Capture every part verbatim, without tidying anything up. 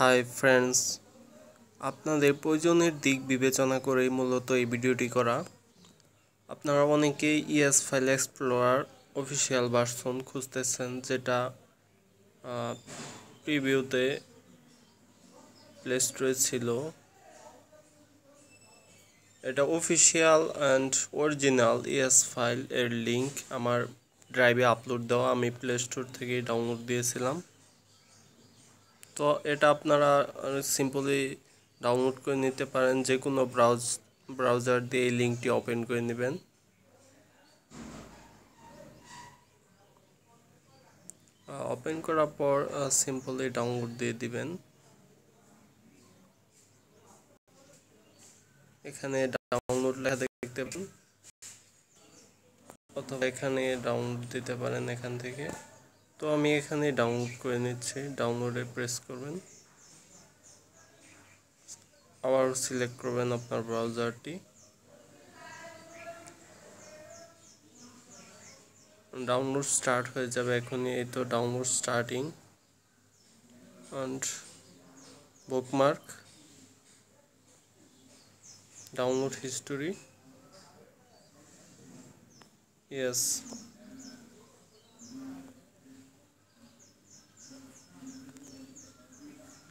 Hi friends, আপনাদের প্রয়োজনের দিক বিবেচনা করে মূলত এই ভিডিওটি করা। আপনারা অনেকেই ES file explorer official version খুঁজতেছেন, যেটা প্রিভিউতে প্লে স্টোরে ছিল। এটা official and original ES file এর লিঙ্ক আমার ড্রাইভে আপলোড দেওয়া, আমি প্লে স্টোর থেকে ডাউনলোড দিয়েছিলাম। তো এটা আপনারা সিম্পলি ডাউনলোড করে নিতে পারেন, যে কোনো ব্রাউজ ব্রাউজার দিয়ে এই লিঙ্কটি ওপেন করে নেবেন। ওপেন করার পর সিম্পলি ডাউনলোড দিয়ে দিবেন। এখানে ডাউনলোড লেখা দেখতে পাবেন, অথবা এখানে ডাউনলোড দিতে পারেন এখান থেকে। তো আমি এখানে ডাউনলোড করে নিচ্ছি, ডাউনলোডে প্রেস করবেন, আবার সিলেক্ট করবেন আপনার ব্রাউজারটি। ডাউনলোড স্টার্ট হয়ে যাবে এখনই, এই তো download starting. And bookmark, download history, yes.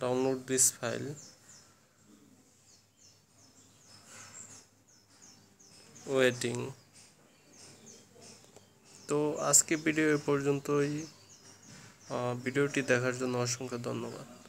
Download this file. Waiting. তো আজকে ভিডিও এ পর্যন্তই। ভিডিওটি দেখার জন্য অসংখ্য ধন্যবাদ।